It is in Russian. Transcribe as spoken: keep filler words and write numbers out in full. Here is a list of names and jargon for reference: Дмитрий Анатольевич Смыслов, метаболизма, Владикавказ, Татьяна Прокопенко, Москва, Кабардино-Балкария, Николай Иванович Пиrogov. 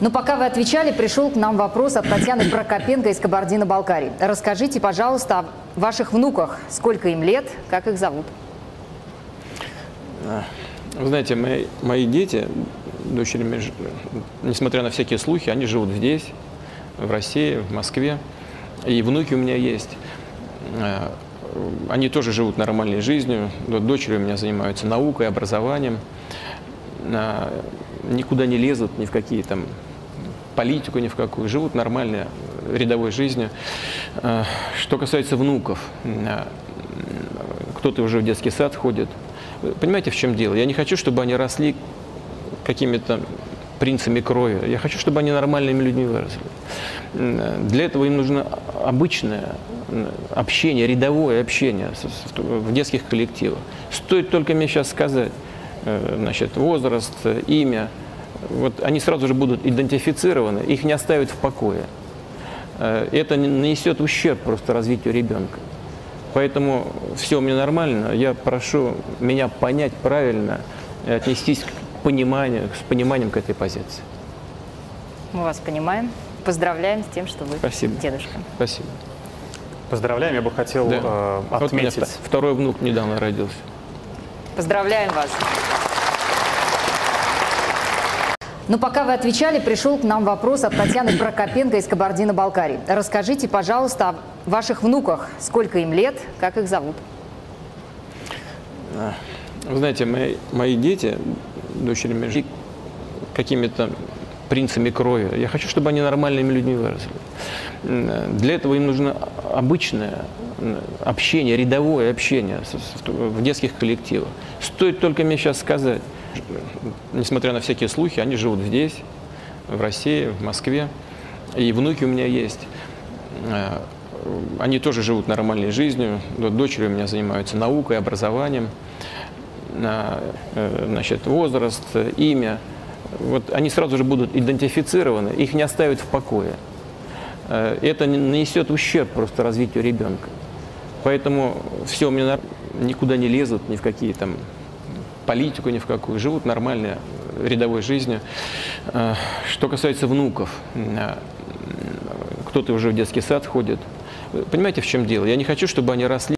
Но пока вы отвечали, пришел к нам вопрос от Татьяны Прокопенко из Кабардино-Балкарии. Расскажите, пожалуйста, о ваших внуках. Сколько им лет, как их зовут? Вы знаете, мои, мои дети, дочери, несмотря на всякие слухи, они живут здесь, в России, в Москве. И внуки у меня есть. Они тоже живут нормальной жизнью. Дочери у меня занимаются наукой, образованием. Никуда не лезут, ни в какие там политику, ни в какую. Живут нормальной рядовой жизнью. Что касается внуков, кто-то уже в детский сад ходит. Понимаете, в чем дело? Я не хочу, чтобы они росли какими-то принцами крови. Я хочу, чтобы они нормальными людьми выросли. Для этого им нужно обычное общение, рядовое общение в детских коллективах. Стоит только мне сейчас сказать, значит, возраст, имя, вот они сразу же будут идентифицированы, их не оставят в покое. Это нанесет ущерб просто развитию ребенка. Поэтому все у меня нормально, я прошу меня понять правильно, отнестись к пониманию, с пониманием к этой позиции. Мы вас понимаем, поздравляем с тем, что вы Спасибо. Дедушка. Спасибо. Поздравляем, я бы хотел да. э, отметить. Вот второй внук недавно родился. Поздравляем вас. Но пока вы отвечали, пришел к нам вопрос от Татьяны Прокопенко из Кабардино-Балкарии. Расскажите, пожалуйста, о ваших внуках. Сколько им лет, как их зовут? Вы знаете, мои, мои дети, дочери, какими-то принцами крови. Я хочу, чтобы они нормальными людьми выросли. Для этого им нужно обычное общение, рядовое общение в детских коллективах. Стоит только мне сейчас сказать, несмотря на всякие слухи, они живут здесь, в России, в Москве. И внуки у меня есть. Они тоже живут нормальной жизнью. Дочери у меня занимаются наукой, образованием. Значит, возраст, имя. Вот они сразу же будут идентифицированы, их не оставят в покое. Это нанесет ущерб просто развитию ребенка. Поэтому все у меня никуда не лезут, ни в какие там политику, ни в какую. Живут нормальной рядовой жизнью. Что касается внуков, кто-то уже в детский сад ходит. Понимаете, в чем дело? Я не хочу, чтобы они росли.